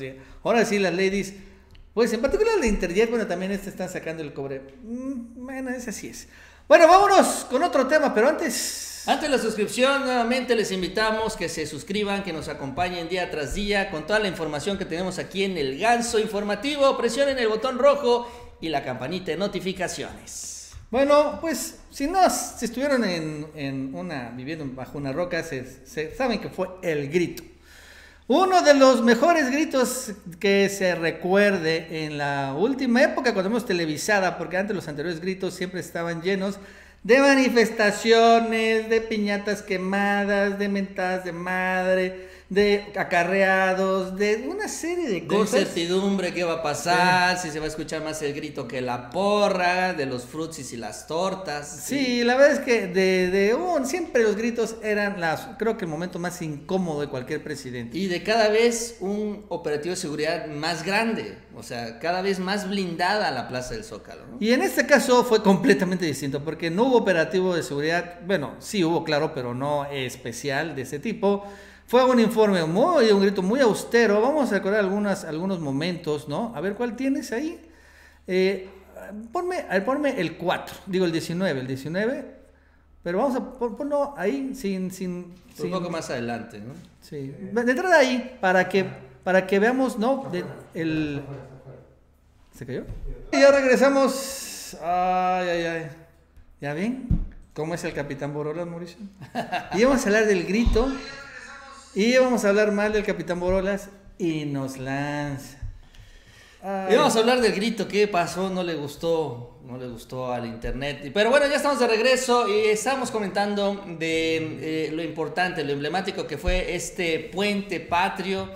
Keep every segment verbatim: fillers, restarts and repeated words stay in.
sí. Ahora sí, las ladies, pues en particular de Interjet, bueno, también este están sacando el cobre. Bueno, es así es. Bueno, vámonos con otro tema, pero antes... Antes de la suscripción, nuevamente les invitamos que se suscriban, que nos acompañen día tras día con toda la información que tenemos aquí en el Ganso Informativo. Presionen el botón rojo y la campanita de notificaciones. Bueno, pues si no si estuvieron en, en una, viviendo bajo una roca, se, se saben que fue el grito. Uno de los mejores gritos que se recuerde en la última época cuando hemos televisada, porque antes los anteriores gritos siempre estaban llenos de manifestaciones, de piñatas quemadas, de mentadas de madre, de acarreados, de una serie de cosas. De incertidumbre, qué va a pasar, sí. Si se va a escuchar más el grito que la porra, de los frutsis y las tortas. Sí, sí, la verdad es que de, de oh, siempre los gritos eran, las, creo que el momento más incómodo de cualquier presidente. Y de cada vez un operativo de seguridad más grande, o sea, cada vez más blindada la Plaza del Zócalo, ¿no? Y en este caso fue completamente distinto, porque no hubo operativo de seguridad, bueno, sí hubo, claro, pero no especial de ese tipo. Fue un informe muy, un grito muy austero. Vamos a recordar algunas, algunos momentos, ¿no? A ver, ¿cuál tienes ahí? Eh, ponme, ponme el cuatro, digo el diecinueve, el diecinueve. Pero vamos a ponerlo ahí, sin... sin, sin un poco más adelante, ¿no? Sí. Detrás de ahí, para que, para que veamos, ¿no? De, el... ¿Se cayó? Y ya regresamos. Ay, ay, ay. ¿Ya ven? ¿Cómo es el Capitán Borolas, Mauricio? Y vamos a hablar del grito... Y vamos a hablar mal del Capitán Borolas y nos lanza. Ay. Y vamos a hablar del grito, ¿qué pasó? No le gustó, no le gustó al internet. Pero bueno, ya estamos de regreso y estamos comentando de eh, lo importante, lo emblemático que fue este puente patrio.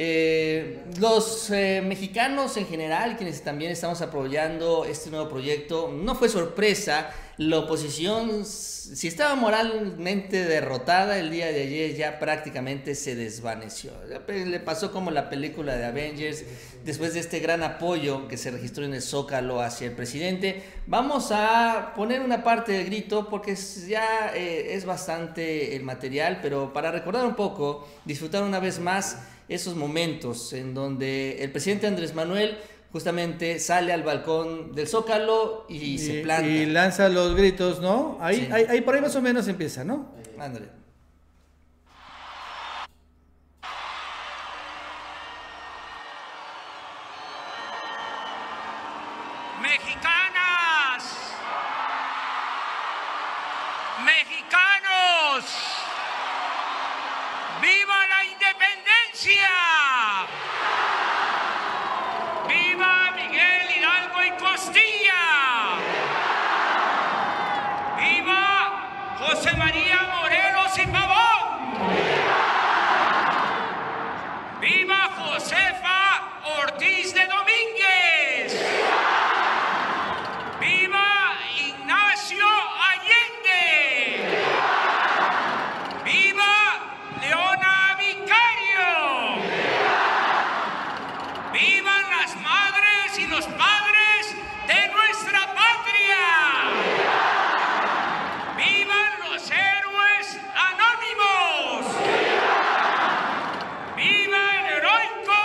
Eh, los eh, mexicanos en general, quienes también estamos apoyando este nuevo proyecto, no fue sorpresa. La oposición, si estaba moralmente derrotada el día de ayer, ya prácticamente se desvaneció. Le pasó como la película de Avengers, después de este gran apoyo que se registró en el Zócalo hacia el presidente. Vamos a poner una parte del grito porque ya eh, es bastante el material, pero para recordar un poco, disfrutar una vez más esos momentos en donde el presidente Andrés Manuel justamente sale al balcón del Zócalo y, y se planta. Y lanza los gritos, ¿no? Ahí, sí. ahí, ahí por ahí más o menos empieza, ¿no? Andrés. Mexicanas, mexicanos, ¡viva la independencia! ¡Viva Miguel Hidalgo y Costilla! ¡Viva José María Morelos y Pavón! ¡Viva! ¡Viva Josefa Ortiz de Domínguez! ¡Viva! ¡Viva Ignacio Allende! ¡Viva! ¡Viva Leona Vicario! ¡Viva! ¡Vivan las madres y los padres de nuestra patria! ¡Viva! ¡Vivan los héroes anónimos! ¡Viva! ¡Viva el heroico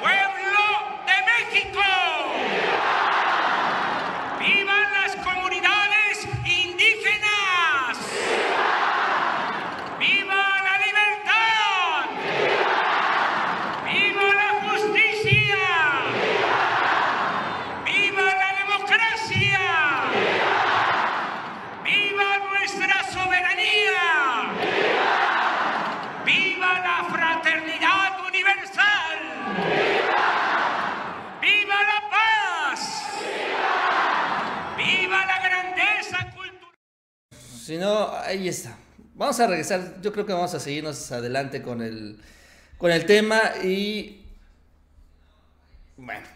pueblo de México! ¡Viva! ¡Vivan las comunidades indígenas! ¡Viva! ¡Viva la libertad! ¡Viva! ¡Viva la justicia! ¡Viva! ¡Viva la democracia! ¡Viva! ¡Viva nuestra soberanía! ¡Viva! ¡Viva la fraternidad universal! ¡Viva! ¡Viva la paz! ¡Viva! ¡Viva la grandeza cultural! Si no, ahí está. Vamos a regresar, yo creo que vamos a seguirnos adelante con el, con el tema y... Bueno.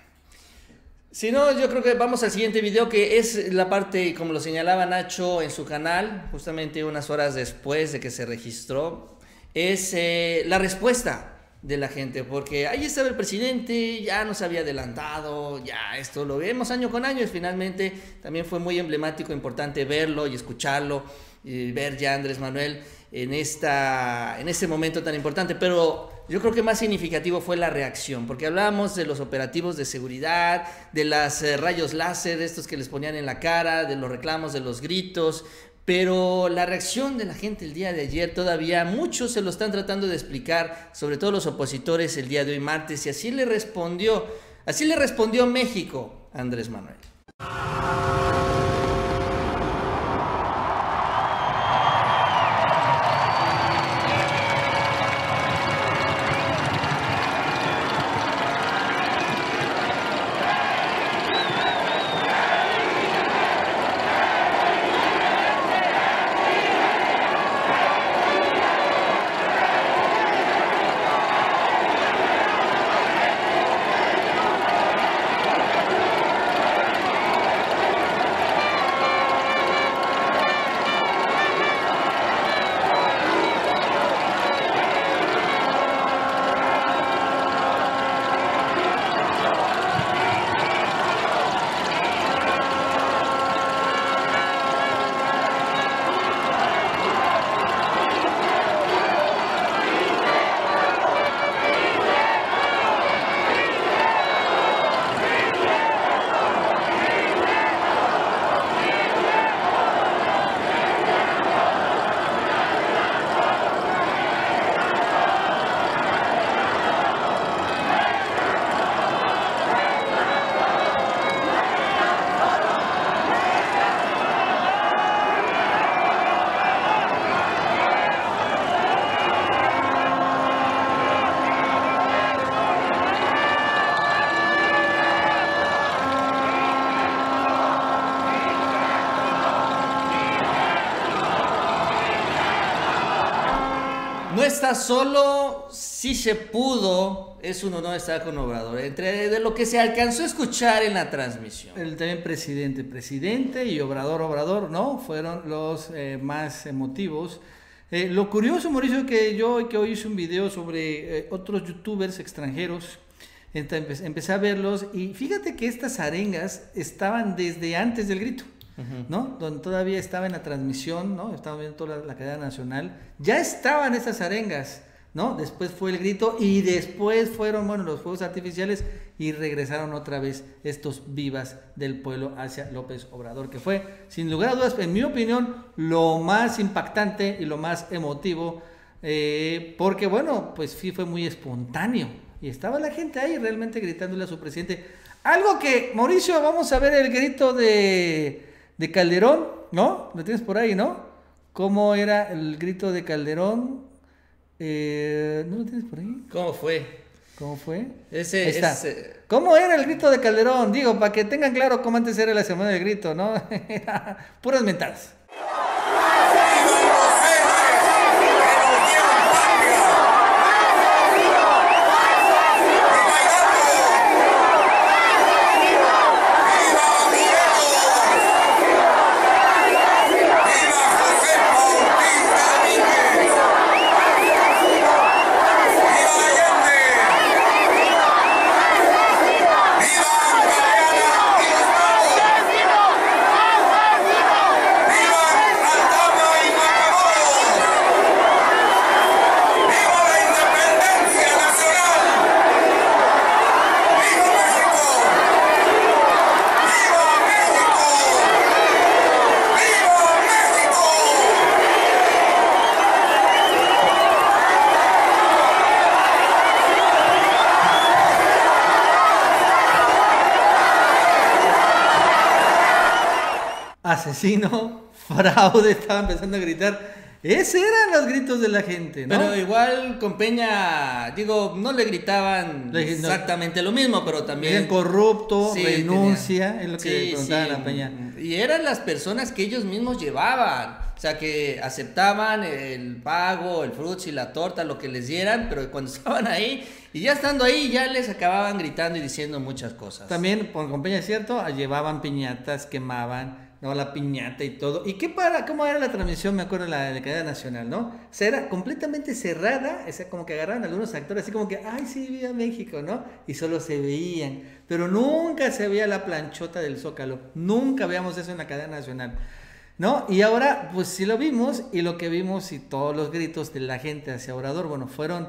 Si no, yo creo que vamos al siguiente video, que es la parte, como lo señalaba Nacho en su canal, justamente unas horas después de que se registró, es eh, la respuesta de la gente, porque ahí estaba el presidente, ya nos había adelantado, ya esto lo vemos año con año, y finalmente también fue muy emblemático, importante verlo y escucharlo, y ver ya a Andrés Manuel en, esta, en este momento tan importante, pero Yo creo que más significativo fue la reacción, porque hablábamos de los operativos de seguridad, de las eh, rayos láser, estos que les ponían en la cara, de los reclamos, de los gritos, pero la reacción de la gente el día de ayer todavía muchos se lo están tratando de explicar, sobre todo los opositores el día de hoy martes, y así le respondió, así le respondió México, Andrés Manuel. Solo si se pudo, es un honor estar con Obrador. Entre de lo que se alcanzó a escuchar en la transmisión, el también presidente, presidente y Obrador, Obrador, ¿no? Fueron los eh, más emotivos. Eh, lo curioso, Mauricio, que yo que hoy hice un video sobre eh, otros youtubers extranjeros. Entonces, empecé a verlos y fíjate que estas arengas estaban desde antes del grito. Uh-huh. ¿No? Donde todavía estaba en la transmisión, ¿no? Estaba viendo toda la, la cadena nacional, ya estaban esas arengas, ¿no? Después fue el grito y después fueron, bueno, los fuegos artificiales y regresaron otra vez estos vivas del pueblo hacia López Obrador, que fue, sin lugar a dudas, en mi opinión, lo más impactante y lo más emotivo, eh, porque, bueno, pues sí fue muy espontáneo y estaba la gente ahí realmente gritándole a su presidente. Algo que, Mauricio, vamos a ver el grito de... de Calderón, ¿no? Lo tienes por ahí, ¿no? ¿Cómo era el grito de Calderón? Eh, ¿No lo tienes por ahí? ¿Cómo fue? ¿Cómo fue? Ese, ahí está. Ese... ¿Cómo era el grito de Calderón? Digo, para que tengan claro cómo antes era la semana del grito, ¿no? Puras mentadas. Asesino, fraude, estaba empezando a gritar. Ese eran los gritos de la gente, ¿no? Pero igual con Peña, digo, no le gritaban le, exactamente no, lo mismo, pero también... Eran corrupto, sí, renuncia, tenía, es lo que sí, contaban sí, a Peña. Y eran las personas que ellos mismos llevaban. O sea, que aceptaban el pago, el frutzi, la torta, lo que les dieran, pero cuando estaban ahí, y ya estando ahí, ya les acababan gritando y diciendo muchas cosas. También, con Peña, es cierto, llevaban piñatas, quemaban... No, la piñata y todo. ¿Y qué para? ¿Cómo era la transmisión? Me acuerdo la de cadena nacional, ¿no? O sea, era completamente cerrada, o sea, como que agarraban a algunos actores, así como que, ay, sí, viva México, ¿no? Y solo se veían, pero nunca se veía la planchota del Zócalo, nunca veíamos eso en la cadena nacional, ¿no? Y ahora, pues sí lo vimos, y lo que vimos y todos los gritos de la gente hacia Obrador, bueno, fueron...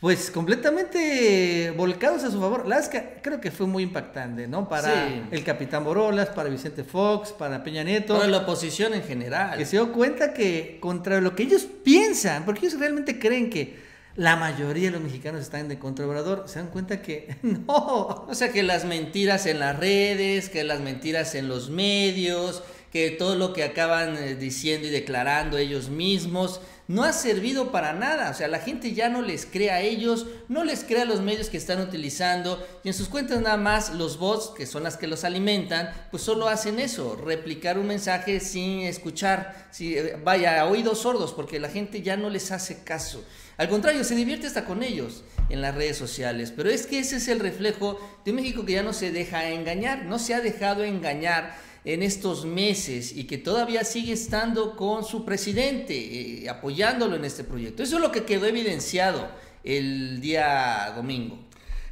pues completamente volcados a su favor. La verdad creo que fue muy impactante, ¿no? Para sí. el Capitán Borolas, para Vicente Fox, para Peña Nieto. Para la oposición en general. Que se dio cuenta que contra lo que ellos piensan, porque ellos realmente creen que la mayoría de los mexicanos están de contra Obrador, se dan cuenta que no. O sea, que las mentiras en las redes, que las mentiras en los medios, que todo lo que acaban diciendo y declarando ellos mismos no ha servido para nada. O sea, la gente ya no les cree a ellos, no les cree a los medios que están utilizando, y en sus cuentas nada más los bots, que son las que los alimentan, pues solo hacen eso, replicar un mensaje sin escuchar, si, vaya, a oídos sordos, porque la gente ya no les hace caso. Al contrario, se divierte hasta con ellos en las redes sociales. Pero es que ese es el reflejo de un México que ya no se deja engañar, no se ha dejado engañar en estos meses, y que todavía sigue estando con su presidente, eh, apoyándolo en este proyecto. Eso es lo que quedó evidenciado el día domingo.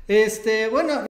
Este, bueno...